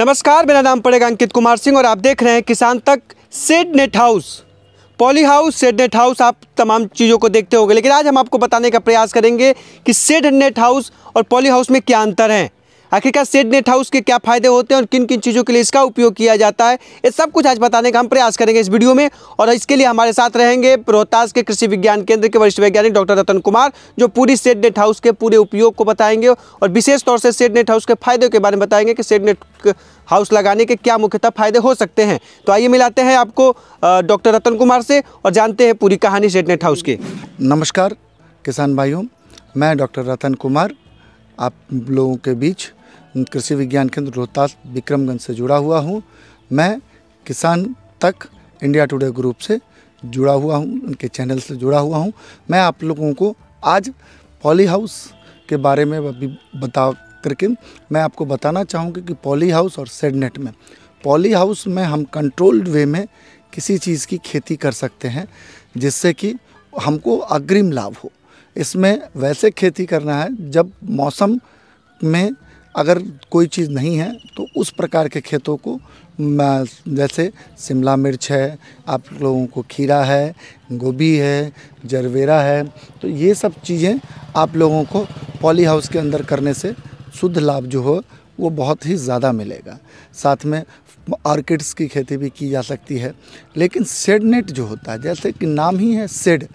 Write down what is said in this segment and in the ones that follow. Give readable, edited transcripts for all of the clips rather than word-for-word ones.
नमस्कार, मेरा नाम पड़ेगा अंकित कुमार सिंह और आप देख रहे हैं किसान तक। Shade net house, poly house, shade net house, आप तमाम चीज़ों को देखते होंगे, लेकिन आज हम आपको बताने का प्रयास करेंगे कि सेड नेट हाउस और पॉली हाउस में क्या अंतर है, आखिरकार सेड नेट हाउस के क्या फ़ायदे होते हैं और किन किन चीज़ों के लिए इसका उपयोग किया जाता है। ये सब कुछ आज बताने का हम प्रयास करेंगे इस वीडियो में। और इसके लिए हमारे साथ रहेंगे रोहतास के कृषि विज्ञान केंद्र के वरिष्ठ वैज्ञानिक डॉक्टर रतन कुमार, जो पूरी सेड नेट हाउस के पूरे उपयोग को बताएंगे और विशेष तौर से सेड नेट हाउस के फायदे के बारे में बताएंगे कि सेड नेट हाउस लगाने के क्या मुख्यतः फ़ायदे हो सकते हैं। तो आइए मिलाते हैं आपको डॉक्टर रतन कुमार से और जानते हैं पूरी कहानी सेड नेट हाउस की। नमस्कार किसान भाइयों, मैं डॉक्टर रतन कुमार आप लोगों के बीच कृषि विज्ञान केंद्र रोहतास विक्रमगंज से जुड़ा हुआ हूं। मैं किसान तक इंडिया टुडे ग्रुप से जुड़ा हुआ हूं, उनके चैनल से जुड़ा हुआ हूं। मैं आप लोगों को आज पॉली हाउस के बारे में बता करके मैं आपको बताना चाहूँगी कि पॉली हाउस और सेड नेट में, पॉली हाउस में हम कंट्रोल्ड वे में किसी चीज़ की खेती कर सकते हैं जिससे कि हमको अग्रिम लाभ हो। इसमें वैसे खेती करना है जब मौसम में अगर कोई चीज़ नहीं है तो उस प्रकार के खेतों को, जैसे शिमला मिर्च है, आप लोगों को खीरा है, गोभी है, जर्वेरा है, तो ये सब चीज़ें आप लोगों को पॉली हाउस के अंदर करने से शुद्ध लाभ जो हो वो बहुत ही ज़्यादा मिलेगा। साथ में ऑर्किड्स की खेती भी की जा सकती है। लेकिन सेड नेट जो होता है, जैसे कि नाम ही है सेड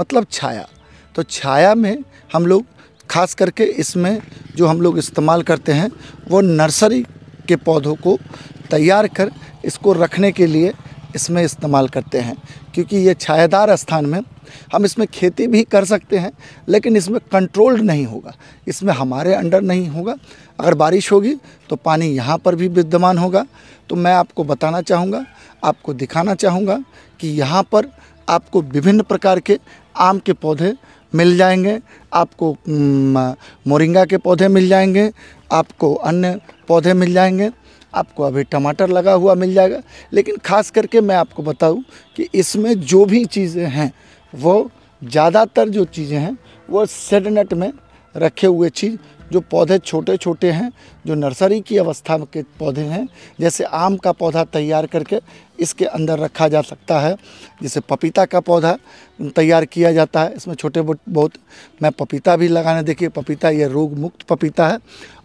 मतलब छाया, तो छाया में हम लोग खास करके इसमें जो हम लोग इस्तेमाल करते हैं वो नर्सरी के पौधों को तैयार कर इसको रखने के लिए इसमें इस्तेमाल करते हैं, क्योंकि ये छायादार स्थान में हम इसमें खेती भी कर सकते हैं, लेकिन इसमें कंट्रोल्ड नहीं होगा, इसमें हमारे अंडर नहीं होगा। अगर बारिश होगी तो पानी यहाँ पर भी विद्यमान होगा। तो मैं आपको बताना चाहूँगा, आपको दिखाना चाहूँगा कि यहाँ पर आपको विभिन्न प्रकार के आम के पौधे मिल जाएंगे, आपको मुरिंगा के पौधे मिल जाएंगे, आपको अन्य पौधे मिल जाएंगे, आपको अभी टमाटर लगा हुआ मिल जाएगा। लेकिन खास करके मैं आपको बताऊं कि इसमें जो भी चीज़ें हैं वो ज़्यादातर जो चीज़ें हैं वो सेड नेट में रखे हुए चीज़, जो पौधे छोटे छोटे हैं, जो नर्सरी की अवस्था के पौधे हैं, जैसे आम का पौधा तैयार करके इसके अंदर रखा जा सकता है, जैसे पपीता का पौधा तैयार किया जाता है। इसमें छोटे बहुत मैं पपीता भी लगाने, देखिए पपीता ये रोग मुक्त पपीता है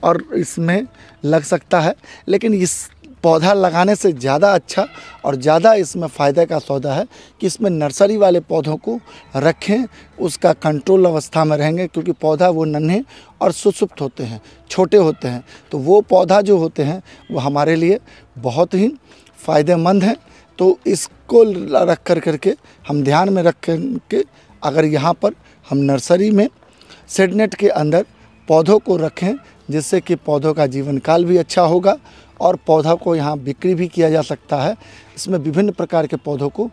और इसमें लग सकता है। लेकिन इस पौधा लगाने से ज़्यादा अच्छा और ज़्यादा इसमें फ़ायदे का सौदा है कि इसमें नर्सरी वाले पौधों को रखें, उसका कंट्रोल अवस्था में रहेंगे, क्योंकि पौधा वो नन्हे और सुसुप्त होते हैं, छोटे होते हैं, तो वो पौधा जो होते हैं वो हमारे लिए बहुत ही फ़ायदेमंद हैं। तो इसको रख करके हम ध्यान में रख के अगर यहाँ पर हम नर्सरी में सेड नेट के अंदर पौधों को रखें, जिससे कि पौधों का जीवन काल भी अच्छा होगा और पौधा को यहाँ बिक्री भी किया जा सकता है। इसमें विभिन्न प्रकार के पौधों को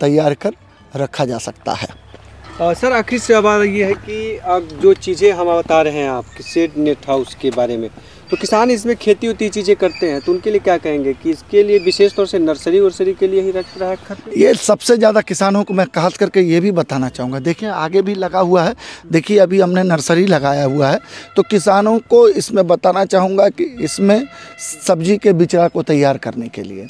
तैयार कर रखा जा सकता है। सर, आखिरी सवाल ये है कि अब जो चीज़ें हम बता रहे हैं आपके सेड नेट हाउस के बारे में, तो किसान इसमें खेती होती चीज़ें करते हैं, तो उनके लिए क्या कहेंगे कि इसके लिए विशेष तौर से नर्सरी वर्सरी के लिए ही रख रहा है? ये सबसे ज़्यादा किसानों को मैं खास करके ये भी बताना चाहूँगा, देखिए आगे भी लगा हुआ है, देखिए अभी हमने नर्सरी लगाया हुआ है। तो किसानों को इसमें बताना चाहूँगा कि इसमें सब्जी के बिचड़ा को तैयार करने के लिए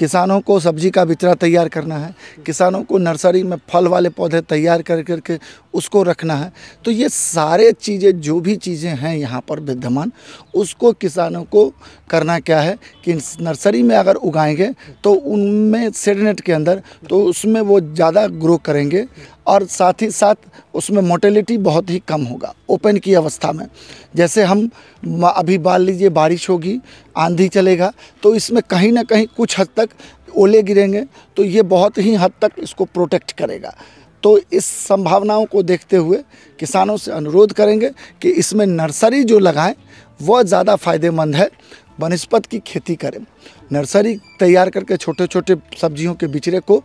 किसानों को सब्जी का बिचड़ा तैयार करना है, किसानों को नर्सरी में फल वाले पौधे तैयार कर करके उसको रखना है। तो ये सारे चीज़ें जो भी चीज़ें हैं यहाँ पर विद्यमान, उसको किसानों को करना क्या है कि नर्सरी में अगर उगाएंगे तो उनमें सेड नेट के अंदर तो उसमें वो ज़्यादा ग्रो करेंगे और साथ ही साथ उसमें मोर्टेलिटी बहुत ही कम होगा। ओपन की अवस्था में जैसे हम अभी मान लीजिए बारिश होगी, आंधी चलेगा, तो इसमें कहीं ना कहीं कुछ हद तक ओले गिरेंगे, तो ये बहुत ही हद तक इसको प्रोटेक्ट करेगा। तो इस संभावनाओं को देखते हुए किसानों से अनुरोध करेंगे कि इसमें नर्सरी जो लगाएं वह ज़्यादा फ़ायदेमंद है, बनस्पत की खेती करें। नर्सरी तैयार करके छोटे छोटे सब्जियों के बिचड़े को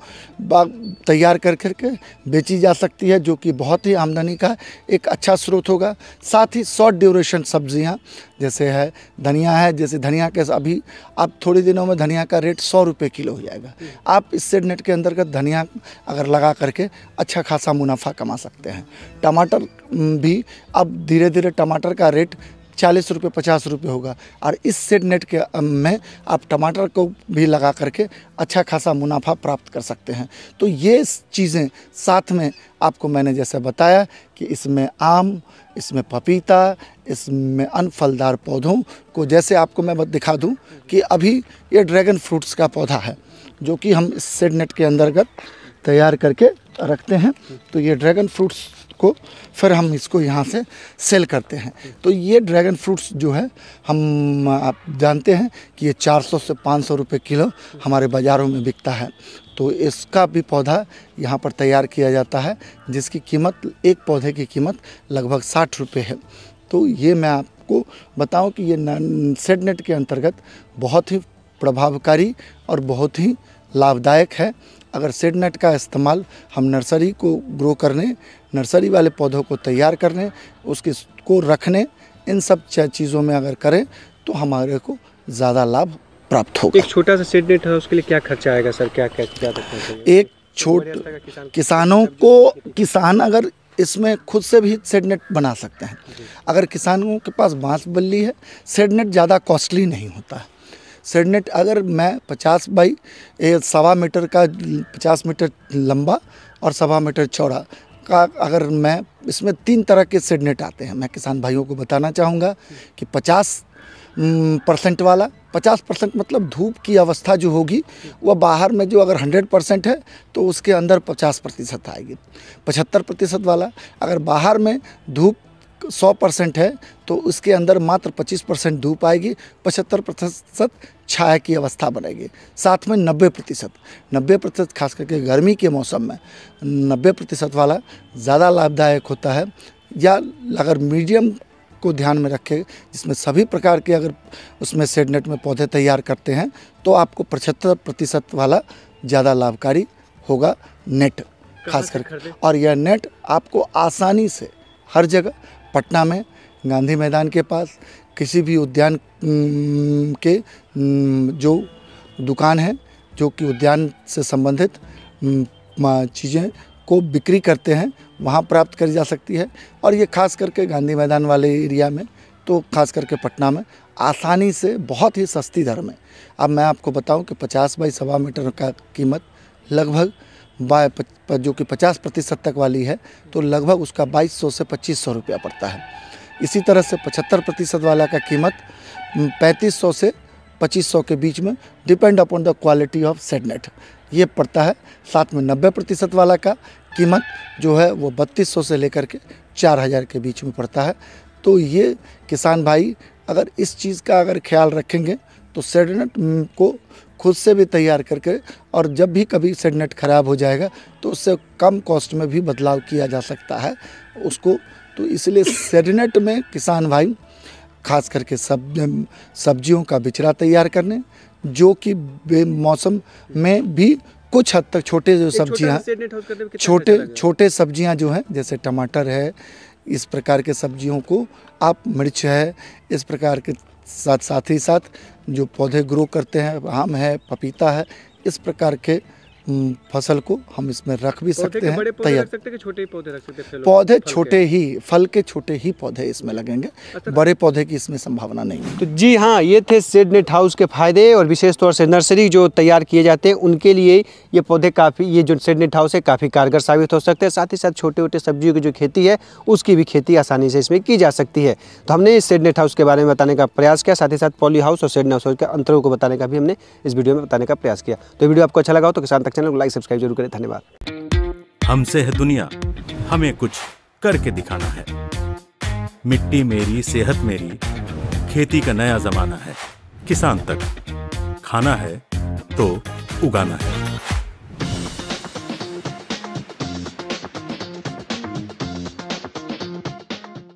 तैयार कर करके बेची जा सकती है, जो कि बहुत ही आमदनी का एक अच्छा स्रोत होगा। साथ ही शॉर्ट ड्यूरेशन सब्जियां जैसे है धनिया है, जैसे धनिया के अभी आप थोड़े दिनों में धनिया का रेट 100 रुपये किलो हो जाएगा। आप इस सेड नेट के अंतर्गत धनिया अगर लगा करके अच्छा खासा मुनाफा कमा सकते हैं। टमाटर भी अब धीरे धीरे टमाटर का रेट 40 रुपये 50 रुपये होगा। और इस सेड नेट के में आप टमाटर को भी लगा करके अच्छा खासा मुनाफा प्राप्त कर सकते हैं। तो ये चीज़ें साथ में आपको मैंने जैसे बताया कि इसमें आम, इसमें पपीता, इसमें अन्य फलदार पौधों को, जैसे आपको मैं दिखा दूं कि अभी ये ड्रैगन फ्रूट्स का पौधा है जो कि हम इस सेड नेट के अंतर्गत तैयार करके रखते हैं। तो ये ड्रैगन फ्रूट्स को फिर हम इसको यहाँ से सेल करते हैं। तो ये ड्रैगन फ्रूट्स जो है हम आप जानते हैं कि ये 400 से 500 रुपये किलो हमारे बाज़ारों में बिकता है। तो इसका भी पौधा यहाँ पर तैयार किया जाता है जिसकी कीमत, एक पौधे की कीमत लगभग 60 रुपये है। तो ये मैं आपको बताऊं कि ये सेड नेट के अंतर्गत बहुत ही प्रभावकारी और बहुत ही लाभदायक है। अगर सीड नेट का इस्तेमाल हम नर्सरी को ग्रो करने, नर्सरी वाले पौधों को तैयार करने, उसके को रखने, इन सब चीज़ों में अगर करें तो हमारे को ज़्यादा लाभ प्राप्त होगा। एक छोटा सा सीड नेट है, उसके लिए क्या खर्चा आएगा सर? क्या क्या क्या एक छोटा किसानों को, किसान अगर इसमें खुद से भी सेड नेट बना सकते हैं। अगर किसानों के पास बाँस बल्ली है, सेड नेट ज़्यादा कॉस्टली नहीं होता है। सेड नेट अगर मैं 50 बाई 1.25 मीटर का, 50 मीटर लंबा और 1.25 मीटर चौड़ा का, अगर मैं इसमें 3 तरह के सेड नेट आते हैं। मैं किसान भाइयों को बताना चाहूँगा कि 50% वाला, 50% मतलब धूप की अवस्था जो होगी वह बाहर में जो अगर 100% है तो उसके अंदर 50% आएगी। 75% वाला, अगर बाहर में धूप 100% है तो उसके अंदर मात्र 25% धूप आएगी, 75% छाया की अवस्था बनेगी। साथ में 90% खास करके गर्मी के मौसम में 90% वाला ज़्यादा लाभदायक होता है। या अगर मीडियम को ध्यान में रखें, जिसमें सभी प्रकार के अगर उसमें सेड नेट में पौधे तैयार करते हैं तो आपको 75% वाला ज़्यादा लाभकारी होगा नेट खास करके। और यह नेट आपको आसानी से हर जगह, पटना में गांधी मैदान के पास किसी भी उद्यान के जो दुकान है जो कि उद्यान से संबंधित चीज़ें को बिक्री करते हैं, वहाँ प्राप्त करी जा सकती है। और ये खास करके गांधी मैदान वाले एरिया में, तो खास करके पटना में आसानी से बहुत ही सस्ती दर में। अब मैं आपको बताऊं कि 50 बाई 1.25 मीटर का कीमत लगभग जो कि 50% तक वाली है तो लगभग उसका 2200 से 2500 रुपया पड़ता है। इसी तरह से 75% वाला का कीमत 3500 से 2500 के बीच में, depend upon the quality of shade net, ये पड़ता है। साथ में 90% वाला का कीमत जो है वो 3200 से लेकर के 4000 के बीच में पड़ता है। तो ये किसान भाई अगर इस चीज़ का अगर ख्याल रखेंगे तो सेड नेट को खुद से भी तैयार करके, और जब भी कभी सेड नेट ख़राब हो जाएगा तो उससे कम कॉस्ट में भी बदलाव किया जा सकता है उसको। तो इसलिए सेड नेट में किसान भाई खास करके सब्जियों का बिचड़ा तैयार करने, जो कि बेमौसम में भी कुछ हद तक छोटे जो सब्जियां, छोटे सब्जियां जो हैं, जैसे टमाटर है, इस प्रकार के सब्जियों को आप, मिर्च है, इस प्रकार के साथ ही साथ जो पौधे ग्रो करते हैं, आम है, पपीता है, इस प्रकार के फसल को हम इसमें रख भी सकते हैं। तैयार छोटे पौधे रख सकते हैं, पौधे छोटे ही, फल के छोटे ही पौधे इसमें लगेंगे, बड़े पौधे की इसमें संभावना नहीं है। तो जी हाँ, ये थे सेड नेट हाउस के फायदे, और विशेष तौर से नर्सरी जो तैयार किए जाते हैं उनके लिए ये पौधे काफ़ी, ये जो सेड नेट हाउस है काफ़ी कारगर साबित हो सकते हैं। साथ ही साथ छोटे छोटे सब्जियों की जो खेती है उसकी भी खेती आसानी से इसमें की जा सकती है। तो हमने इस सेड नेट हाउस के बारे में बताने का प्रयास किया, साथ ही साथ पॉली हाउस और सेड नेट हाउस के अंतरों को बताने का भी हमने इस वीडियो में बताने का प्रयास किया। तो वीडियो आपको अच्छा लगा हो तो किसान तक चैनल को लाइक, सब्सक्राइब जरूर करें। धन्यवाद। हमसे है दुनिया, हमें कुछ करके दिखाना है। मिट्टी मेरी, सेहत मेरी, खेती का नया जमाना है। किसान तक, खाना है तो उगाना है।